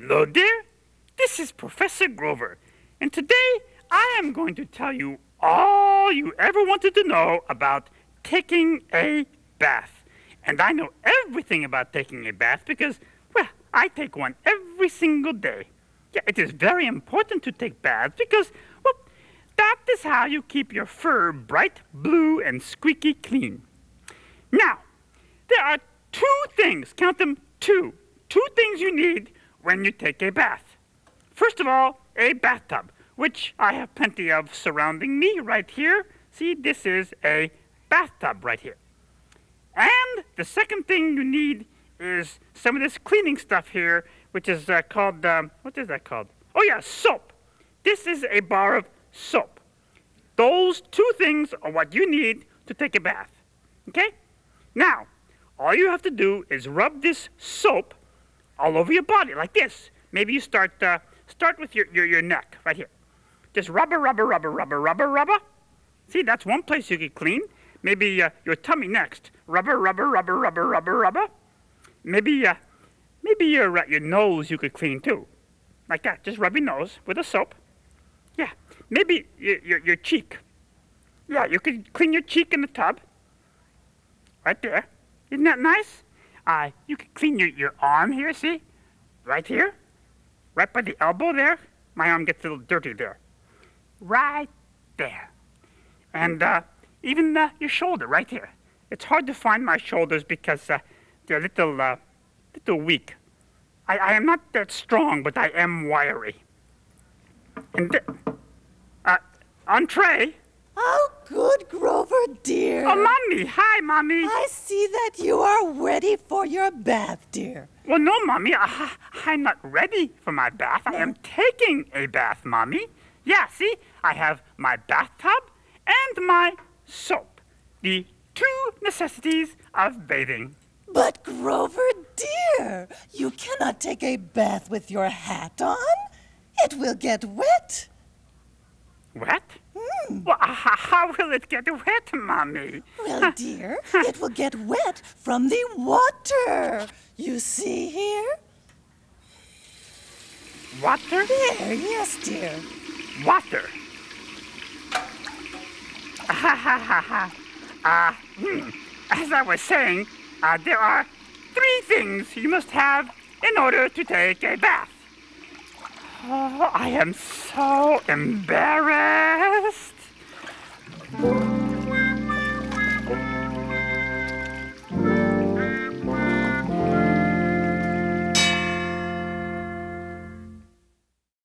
Hello there, this is Professor Grover, and today I am going to tell you all you ever wanted to know about taking a bath. And I know everything about taking a bath because, well, I take one every single day. Yeah, it is very important to take baths because, well, that is how you keep your fur bright, blue, and squeaky clean. Now, there are two things, count them two things you need when you take a bath. First of all, a bathtub, which I have plenty of surrounding me right here. See, this is a bathtub right here. And the second thing you need is some of this cleaning stuff here, which is called, what is that called? Oh yeah, soap. This is a bar of soap. Those two things are what you need to take a bath, okay? Now, all you have to do is rub this soap all over your body, like this. Maybe you start with your neck, right here. Just rubber. See, that's one place you can clean. Maybe your tummy next. Rubber. Maybe your nose you could clean too. Like that, just rub your nose with a soap. Yeah, maybe your cheek. Yeah, you could clean your cheek in the tub. Right there. Isn't that nice? You can clean your arm here, see? Right here. Right by the elbow there. My arm gets a little dirty there. Right there. And even your shoulder right here. It's hard to find my shoulders because they're a little weak. I am not that strong, but I am wiry. And entree. Oh, good Grover, dear. Oh, Mommy. Hi, Mommy. I see that you are ready for your bath, dear. Well, no, Mommy. I'm not ready for my bath. No. I am taking a bath, Mommy. Yeah, see? I have my bathtub and my soap. The two necessities of bathing. But, Grover, dear, you cannot take a bath with your hat on. It will get wet. Wet? Well, how will it get wet, Mommy? Well, dear, it will get wet from the water. You see here? Water? There, yes, dear. Water. As I was saying, there are three things you must have in order to take a bath. Oh, I am so embarrassed.